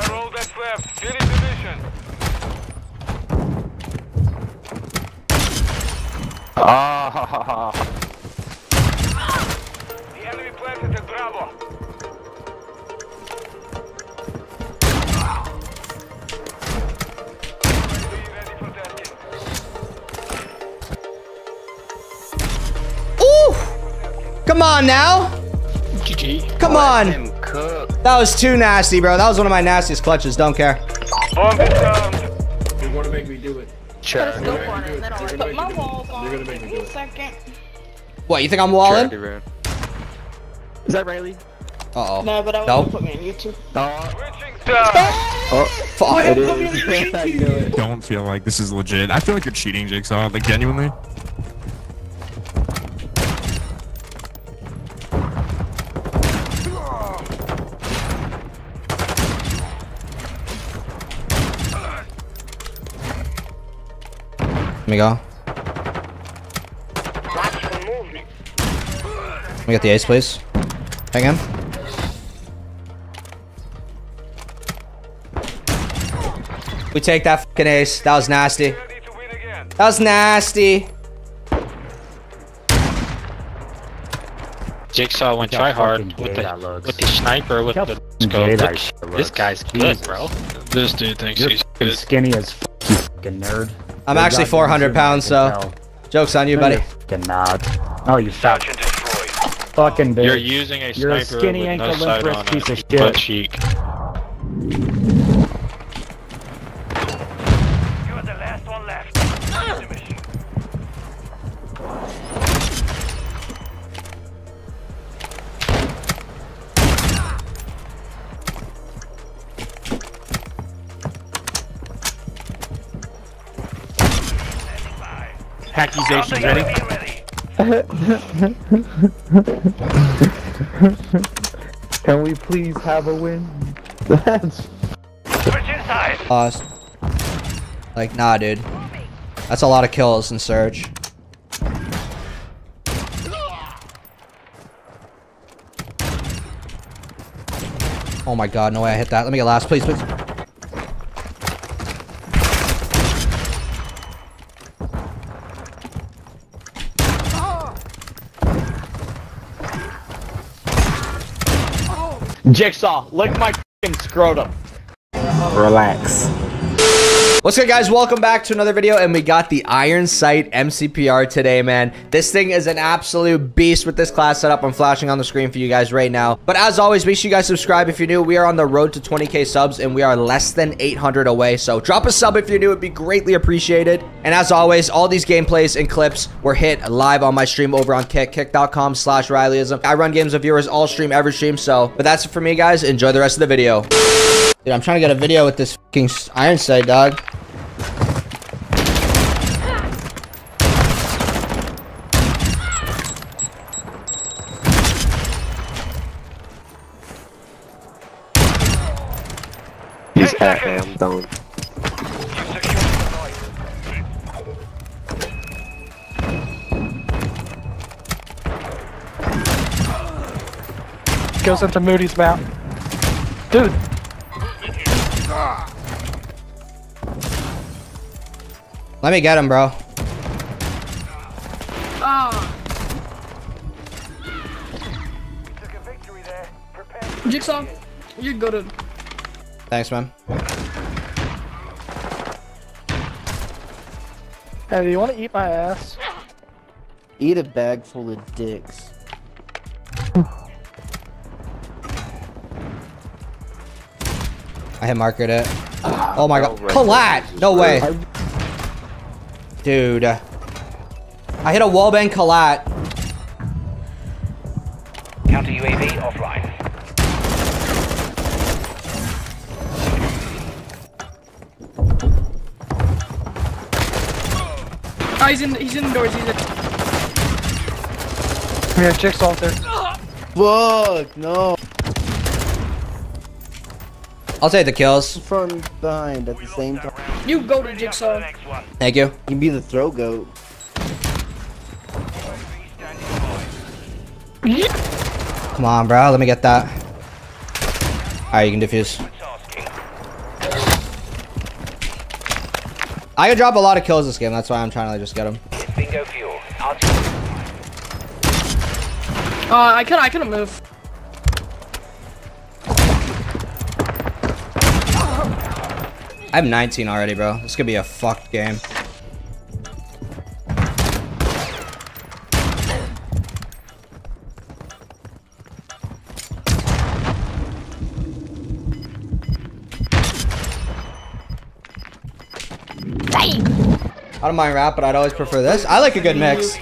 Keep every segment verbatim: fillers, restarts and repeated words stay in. Got all that's left. Get into mission. Ah. The enemy planted at Bravo. Come on now. G G. Come on. That was too nasty, bro. That was one of my nastiest clutches. Don't care. Bomb is down. You're gonna make me do it. Sure. You're gonna make me do it. What, you think I'm walling? Sure, is that Riley? Uh oh. No, but I want to put me on YouTube. Oh, fuck. It is. I knew it. Don't feel like this is legit. I feel like you're cheating, Jigsaw. Like, genuinely. Let me go. Let me get the ace, please. Hang on. We take that fucking ace. That was nasty. That was nasty. Jigsaw went try hard with the, with the sniper with the scope. This guy's good, bro. This dude thinks he's good. Skinny as fucking nerd. I'm They're actually four hundred pounds, so hell. Joke's on you, no, buddy. You're fucking not. Oh, you fat. Fucking bitch. You're using a You're sniper a skinny with ankle no limp piece of shit. Cheek. You're the last one left. Accusations ready? Can we please have a win? That's lost. Like, nah, dude. That's a lot of kills in Surge. Oh my god, no way I hit that. Let me get last, please, please. Jigsaw, lick my f***ing scrotum. Relax. What's good, guys? Welcome back to another video, and we got the Iron Sight M C P R today, man. This thing is an absolute beast with this class setup. I'm flashing on the screen for you guys right now. But as always, make sure you guys subscribe if you're new. We are on the road to twenty K subs, and we are less than eight hundred away. So drop a sub if you're new. It'd be greatly appreciated. And as always, all these gameplays and clips were hit live on my stream over on Kick, kick dot com slash Rileyizm. I run games of viewers all stream, every stream. So, but that's it for me, guys. Enjoy the rest of the video. Dude, I'm trying to get a video with this fucking Iron Sight, dog. He's at him, don't. Goes into Moody's mouth. Dude. Let me get him, bro. Oh. You took a victory there. Prepare. Jigsaw, you're good. Thanks, man. Hey, do you want to eat my ass? Eat a bag full of dicks. I hit marker it. Ah, oh my no, god. Right Collat! No way. I Dude. I hit a wallbang Collat. Counter U A V offline. Oh, he's in he's indoors, he's in Come here, Chick's off there. Fuck, no. I'll take the kills. From behind at the same time. You go to Jigsaw. Thank you. You can be the throw goat. Come on, bro. Let me get that. Alright, you can defuse. I could drop a lot of kills this game. That's why I'm trying to just get them. Bingo fuel. Uh, I couldn't. I couldn't move. I have nineteen already, bro. This could be a fucked game. I don't mind rap, but I'd always prefer this. I like a good mix.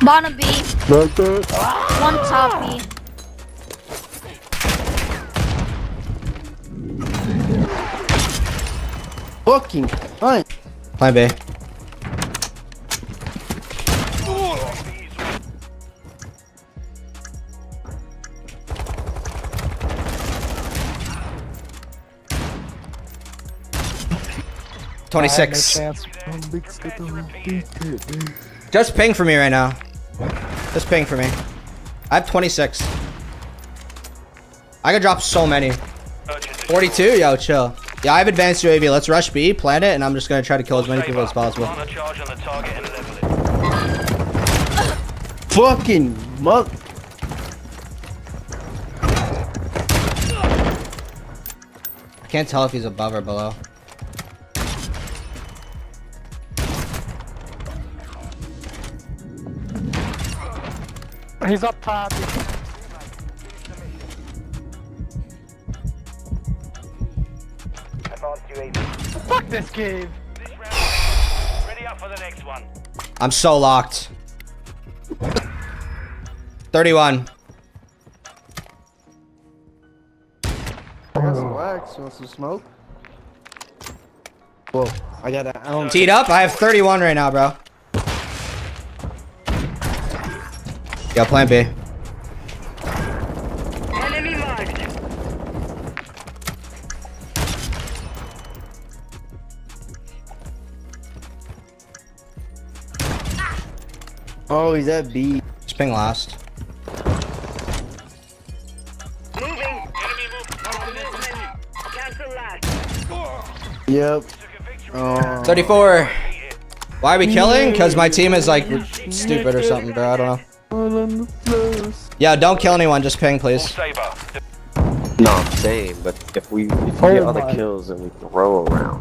Bottom B. One top B. Fucking fine. Plan B. twenty-six. No, just ping for me right now. Just ping for me. I have twenty-six. I could drop so many. forty-two? Yo, chill. Yeah, I have advanced U A V. Let's rush B, plant it, and I'm just going to try to kill as many people as possible. Fucking mug. I can't tell if he's above or below. He's up top. Fuck this game. Ready up for the next one. I'm so locked. thirty-one. Relax. You want some smoke? Whoa! I got that. Teed up. I have thirty-one right now, bro. Yeah, plan B. Enemy marked. Oh, he's at B. Just ping last. Moving. Enemy move. Cancel last. Yep. Oh. thirty-four. Why are we killing? Because my team is like stupid or something, bro. I don't know. Yeah, don't kill anyone, just ping, please. No, I'm saying, but if we, if we get oh other kills, then we throw around.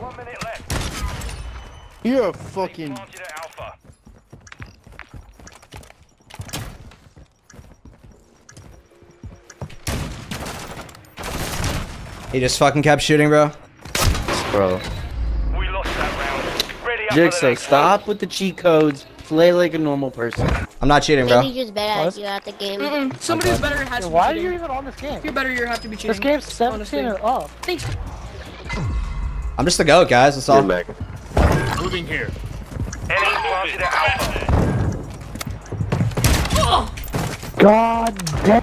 One minute left. You're a fucking... He just fucking kept shooting, bro. Bro. Jigsaw, stop with the cheat codes. Play like a normal person. I'm not cheating, bro. Somebody's just better at you at the game. Mm-mm. Somebody's better has to be cheating. Why are you even on this game? If you're better, you have to be cheating. This game's seventeen and up. Thanks. I'm just the goat, guys. That's all. Moving here. God damn.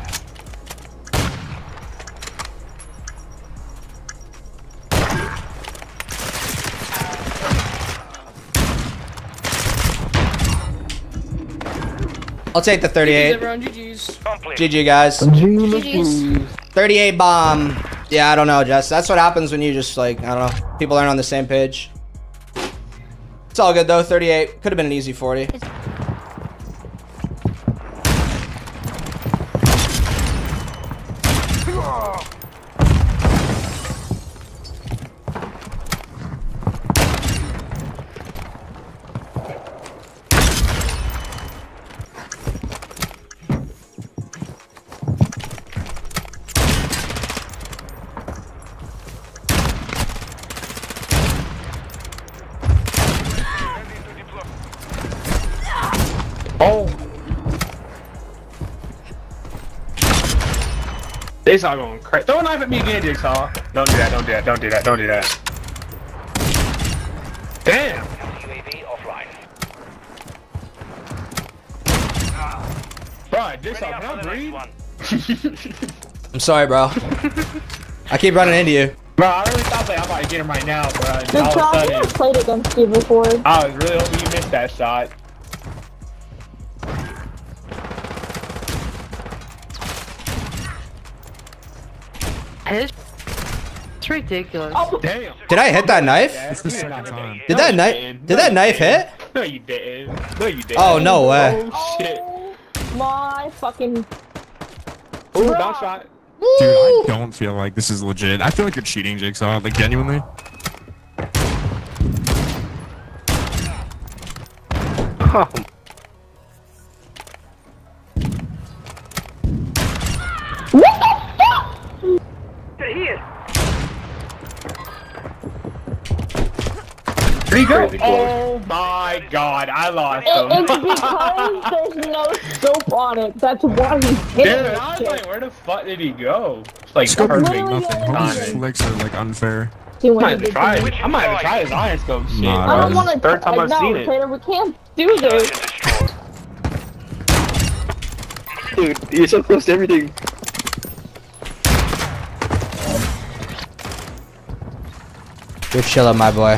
I'll take the thirty-eight. G Gs. G G, guys. G Gs. thirty-eight bomb. Yeah, I don't know, Jess. That's what happens when you just, like, I don't know. People aren't on the same page. It's all good, though. thirty-eight. Could have been an easy forty. Oh! These are going crazy. Throw a knife at me again, Jigsaw. Don't do that, don't do that, don't do that, don't do that. Damn! U A V offline. Bruh, Jigsaw, can I breathe? I'm sorry, bro. I keep running into you. Bro, I really thought that I was about to get him right now, bro. And all of a sudden, played against you before. I was really hoping you missed that shot. It's ridiculous. Oh, damn. Did I hit that knife? It's the second time. Did that knife? Did that knife hit? No, you didn't. No, you didn't. Oh no way. Oh shit. My fucking. Ooh, down shot. Dude, I don't feel like this is legit. I feel like you're cheating, Jigsaw. Like, genuinely. Oh. What the fuck? They're here. There you go. Oh my god, I lost it, him. It's because there's no scope on it. That's why he's hitting Dude, I was like, where the fuck did he go? It's like scope perfect. Nothing. Flicks are like unfair. I might have to try it. I might have to try his iron scope shit. Nah, I don't want to. Third time I've no, seen Taylor, it. We can't do this. Dude, you're so close to everything. Good chillin', my boy.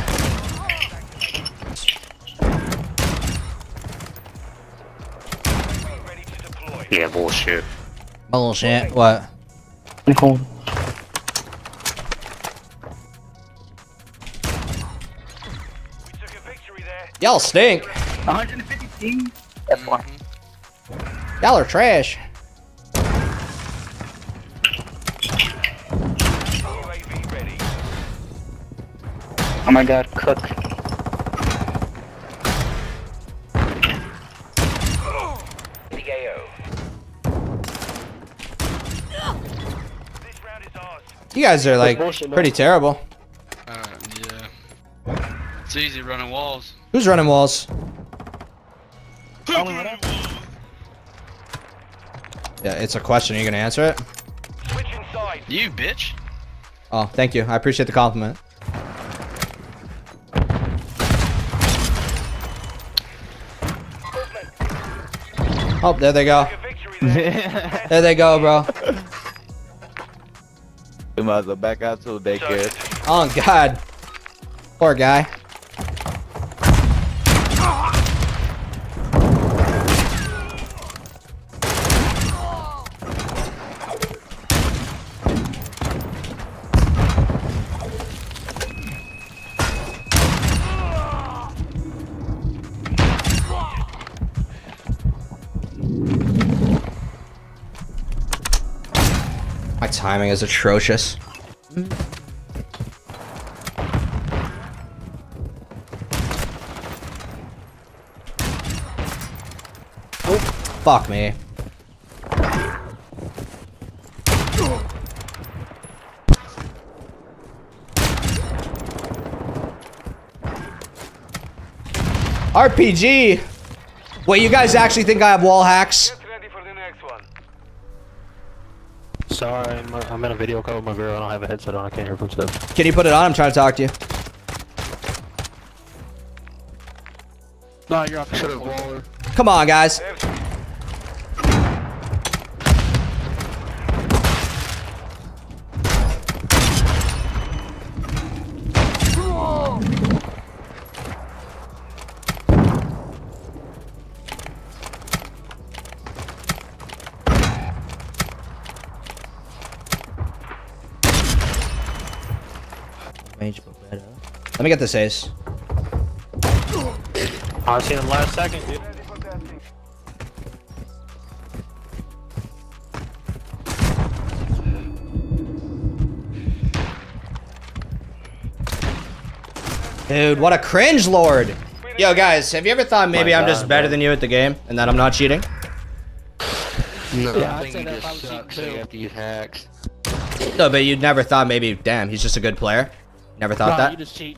Yeah, bullshit. Bullshit, what? I'm cold. Y'all stink. one fifty? That's why. Y'all are trash. Oh my god, cook. You guys are like pretty terrible. Uh, yeah. It's easy running walls. Who's running walls? Yeah, it's a question. Are you gonna answer it? Switch inside. You bitch. Oh, thank you. I appreciate the compliment. Oh, there they go. There they go, bro. We might as well back out to daycare. Oh god. Poor guy. My timing is atrocious. Oh, fuck me. R P G! Wait, you guys actually think I have wall hacks? Sorry, I'm in a video call with my girl. I don't have a headset on. I can't hear from stuff. Can you put it on? I'm trying to talk to you. No, you're off the wall. Come on, guys. Let me get this ace. I seen him last second, dude. Dude, what a cringe lord! Yo, guys, have you ever thought maybe My I'm God, just better man. than you at the game and that I'm not cheating? No, yeah, I think you just suck after you hacked. No, but you never thought maybe, damn, he's just a good player. Never thought no, that. You just cheat.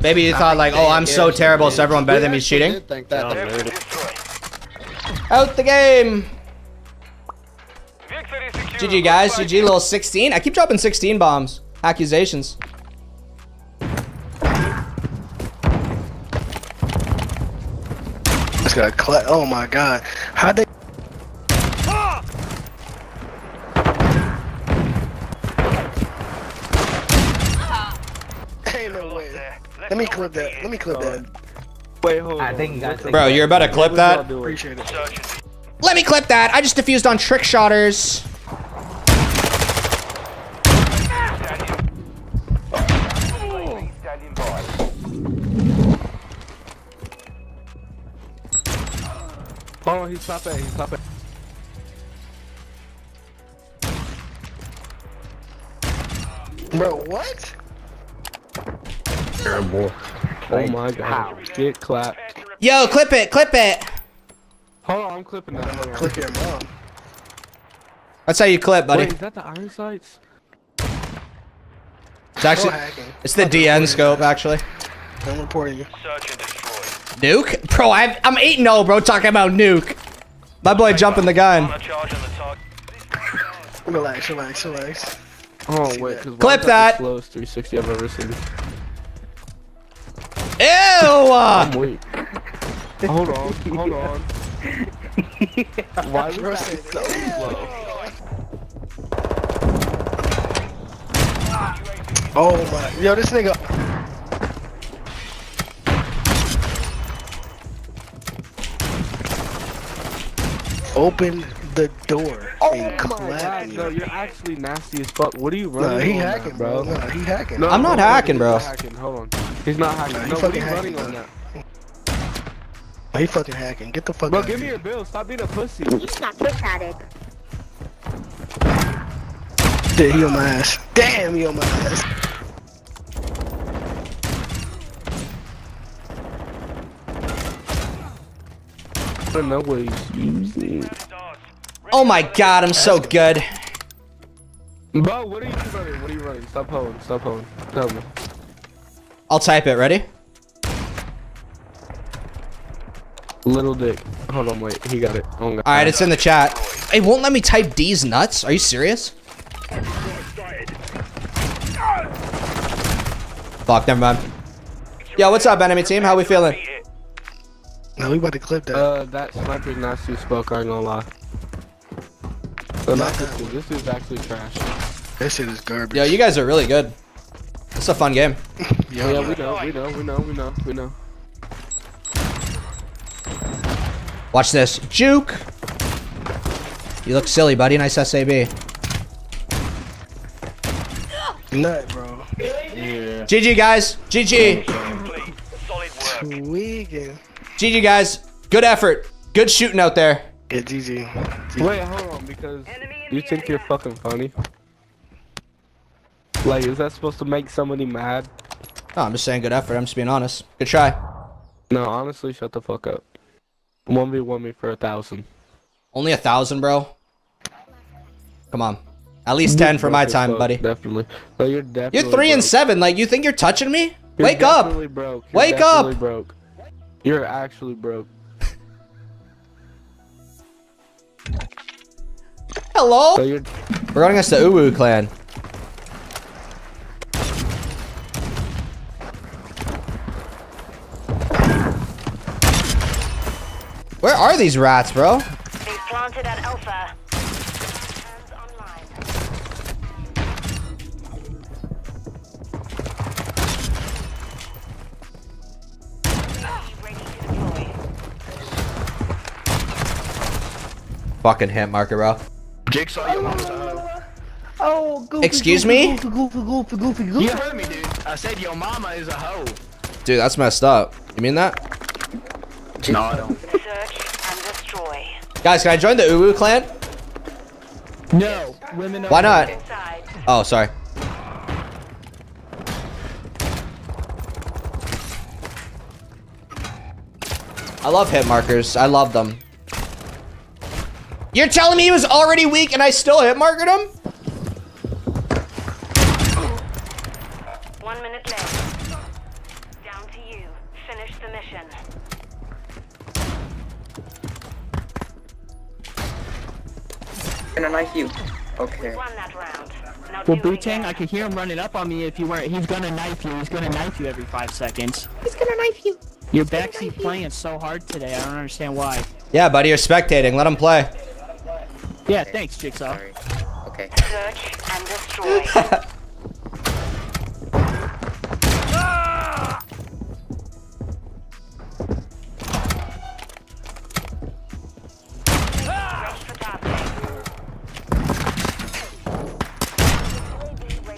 Maybe you I thought like, oh, I'm so terrible, so everyone better yeah, than me's cheating. Think that Out the game. G G guys, G G little sixteen. I keep dropping sixteen bombs. Accusations. This guy cut. Oh my god. How'd they? Wait a minute, wait. Let me clip that. Let me clip that. Wait, hold on. I think you guys Bro, you're about to clip that? Appreciate it. Let me clip that. I just defused on trick shotters. Oh, he's top A, he's top A. Bro, what? Terrible. Oh my god. Get clapped. Yo, clip it, clip it. Hold on, I'm clipping that. I'm clipping it, bro. That's how you clip, buddy. Wait, is that the iron sights? It's actually, it's the D N scope, actually. I'm reporting you. Search and destroy. Nuke? Bro, I've, I'm eight and oh, bro, talking about nuke. My boy jumping the gun. Relax, relax, relax. Oh, wait. Clip that. The slowest three sixty I've ever seen. Ew! I'm weak. Hold on, hold on. Why was that so slow? Oh my. Yo, this nigga. Open the door oh and collapse. No, you're actually nasty as fuck. What are you running? No, he on hacking, that, bro. No, he hacking. No, I'm not hacking, bro. He's not hacking. Hold on. He's not hacking. No, he no fucking hacking, running on that. He fucking hacking. Get the fuck bro, out of here. Bro, give me your bill. Stop being a pussy. You stop push at it. Damn, he on my ass. Damn, he on my ass. I don't know what he's using. Oh my god, I'm so good. Bro, what are you running? What are you running? Stop holding, stop holding. Tell me. I'll type it, ready? Little dick. Hold on, wait, he got it. Oh, alright, it's in the chat. It won't let me type D's nuts? Are you serious? Fuck, never mind. Yo, what's up, enemy team? How we feeling? No, we about to clip that. Uh, that sniper's not too spoke, I ain't gonna lie. So not this dude. This dude's actually trash. This shit is garbage. Yo, you guys are really good. It's a fun game. yeah, yeah, we know, we know, we know, we know, we know. Watch this. Juke! You look silly, buddy. Nice S A B. Nut, bro. Yeah. G G, guys. G G. Tweaking. G G guys, good effort, good shooting out there. Yeah, G G. G G. Wait, hold on, because you think you're fucking funny? Like, is that supposed to make somebody mad? No, I'm just saying good effort, I'm just being honest. Good try. No, honestly, shut the fuck up. one v one me for a thousand. Only a thousand, bro? Come on. At least ten for my time, buddy. Definitely. No, you're definitely You're three broke. and seven, like, you think you're touching me? You're Wake up! Broke. You're Wake up! Broke. You're actually broke. Hello? So you're... We're going against the U W U Clan. Where are these rats, bro? They've planted at Alpha. Fucking hit marker, bro. Jigsaw, you almost out. Oh, goofy, Excuse goofy, me? Goofy, goofy, goofy, goofy, goofy. You heard me, dude. I said your mama is a hoe. Dude, that's messed up. You mean that? No, I don't. Search and destroy. Guys, can I join the U W U Clan? No. Women Why not? Inside. Oh, sorry. I love hit markers. I love them. You're telling me he was already weak and I still hit markered him? One minute left. Down to you. Finish the mission. And I knife you. Okay. Well, Bootang, I could hear him running up on me if you weren't. He's gonna knife you. He's gonna knife you every five seconds. He's gonna knife you. Your backseat playing so hard today. I don't understand why. Yeah, buddy, you're spectating. Let him play. Yeah, thanks, Jigsaw. Sorry. Okay. Search and destroy.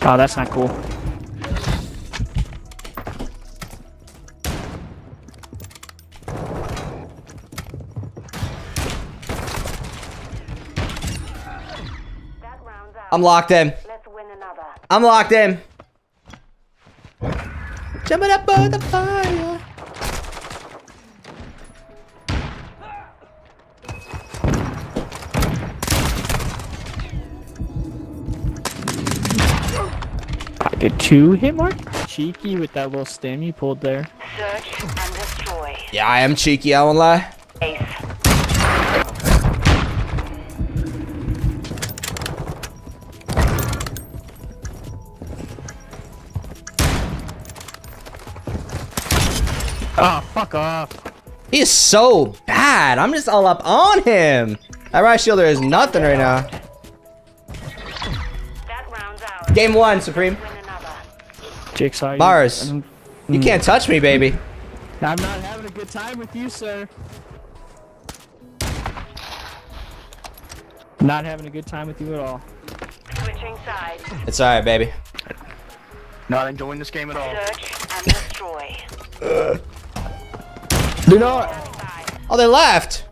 Oh, that's not cool. I'm locked in. Let's win another. I'm locked in. Jumping up on the fire. I did two hit mark. Cheeky with that little stem you pulled there. Search and destroy. Yeah, I am cheeky. I won't lie. Ace. Oh, fuck off. He is so bad. I'm just all up on him. That right shielder is nothing right now. That round's out. Game one, Supreme. Jigsaw, Mars, you, you can't touch me, baby. I'm not having a good time with you, sir. Not having a good time with you at all. Switching sides. It's alright, baby. Not enjoying this game at all. Search and destroy. Ugh. They're not. Oh, they left.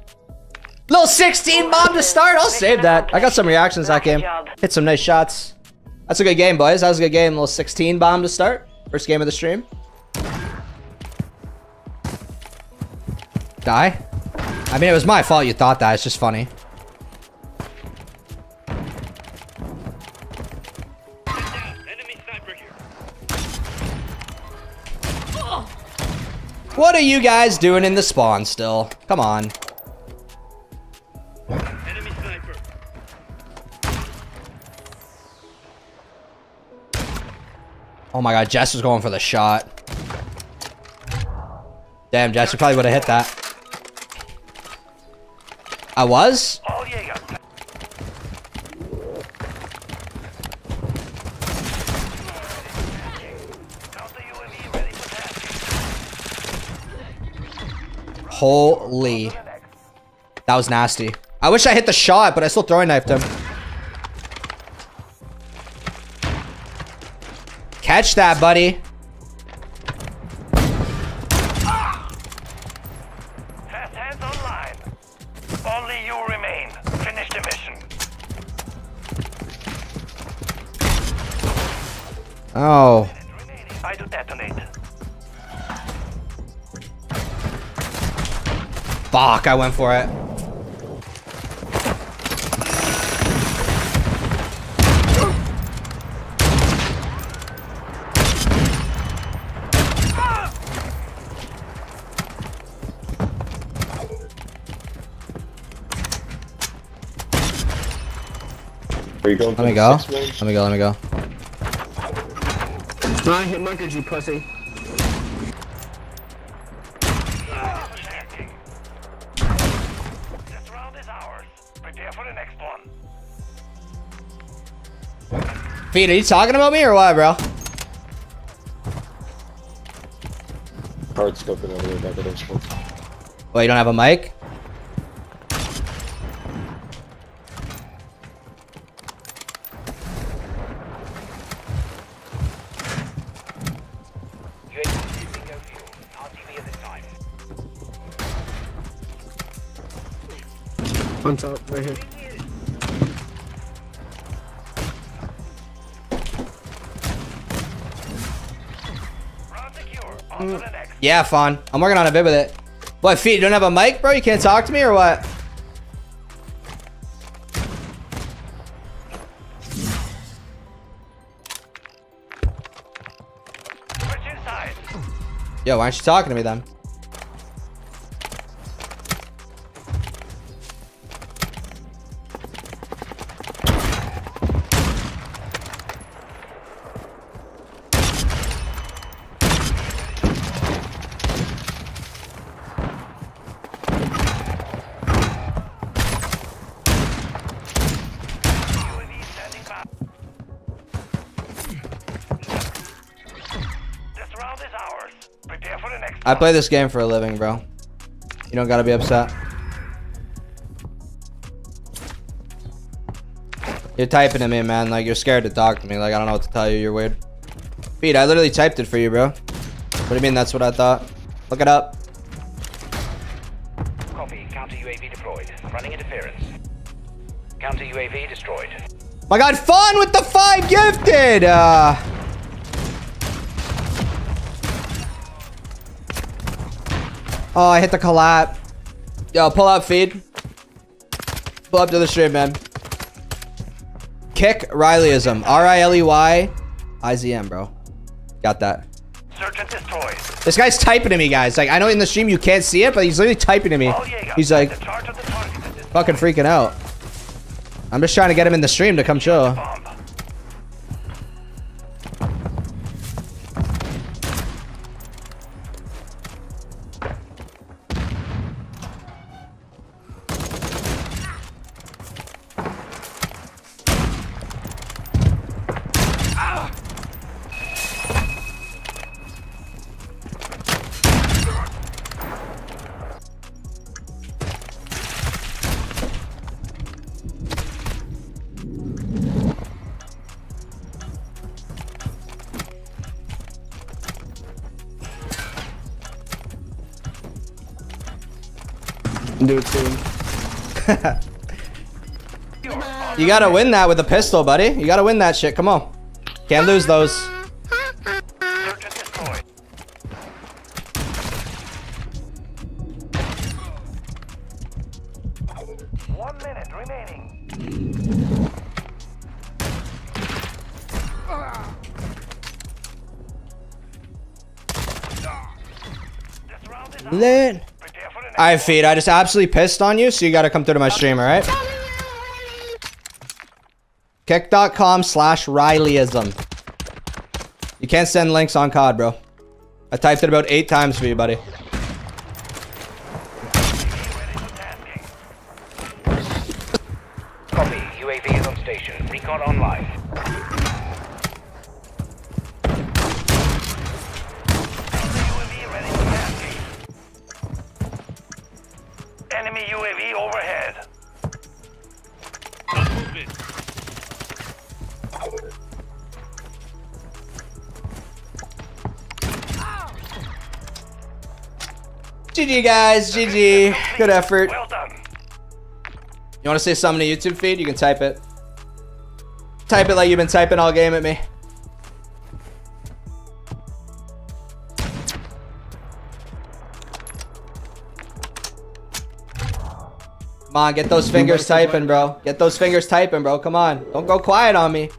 Little sixteen bomb to start. I'll save that. I got some reactions that game. Hit some nice shots. That's a good game, boys. That was a good game. Little sixteen bomb to start. First game of the stream. Die. I mean, it was my fault you thought that. It's just funny. What are you guys doing in the spawn still? Come on. Enemy sniper. Oh my god, Jess was going for the shot. Damn, Jess, you probably would have hit that. I was? Oh, yeah, yeah. Holy. That was nasty. I wish I hit the shot, but I still throwing knifed him. Catch that, buddy. Ah! Fast hands online. Only you remain. Finish the mission. Oh. I do detonate. Fuck, I went for it. Where you going? Let me go. Let me go, let me go. I hit Munkage, you pussy. Feed, are you talking about me or what, bro? Hard scoping over there by the next one. Well, you don't have a mic? On top, right here. Yeah, Fawn. I'm working on a bit with it. What, Feet, you don't have a mic, bro? You can't talk to me or what? Yo, why aren't you talking to me then? I play this game for a living, bro. You don't gotta be upset. You're typing to me, man. Like, you're scared to talk to me. Like, I don't know what to tell you. You're weird. Pete, I literally typed it for you, bro. What do you mean that's what I thought? Look it up. Copy. Counter U A V deployed. Running interference. Counter U A V destroyed. My God, fun with the five gifted! Uh... Oh, I hit the collapse. Yo, pull up, feed. Pull up to the stream, man. Kick Rileyizm. R I L E Y I Z M, bro. Got that. Search and destroy. This guy's typing to me, guys. Like, I know in the stream you can't see it, but he's literally typing to me. He's like, fucking freaking out. I'm just trying to get him in the stream to come chill. Do it soon. You gotta win that with a pistol, buddy. You gotta win that shit. Come on. Can't lose those. One minute remaining. Lit. Alright, Feed, I just absolutely pissed on you, so you gotta come through to my stream, alright? Kick.com slash Rileyism. You can't send links on C O D, bro. I typed it about eight times for you, buddy. Copy. U A V is on station. Recon online. Enemy U A V overhead. G G guys, G G. Good effort. Well done. You want to say something to YouTube Feed? You can type it. Type it like you've been typing all game at me. Come on, get those fingers typing, bro. Get those fingers typing, bro. Come on. Don't go quiet on me.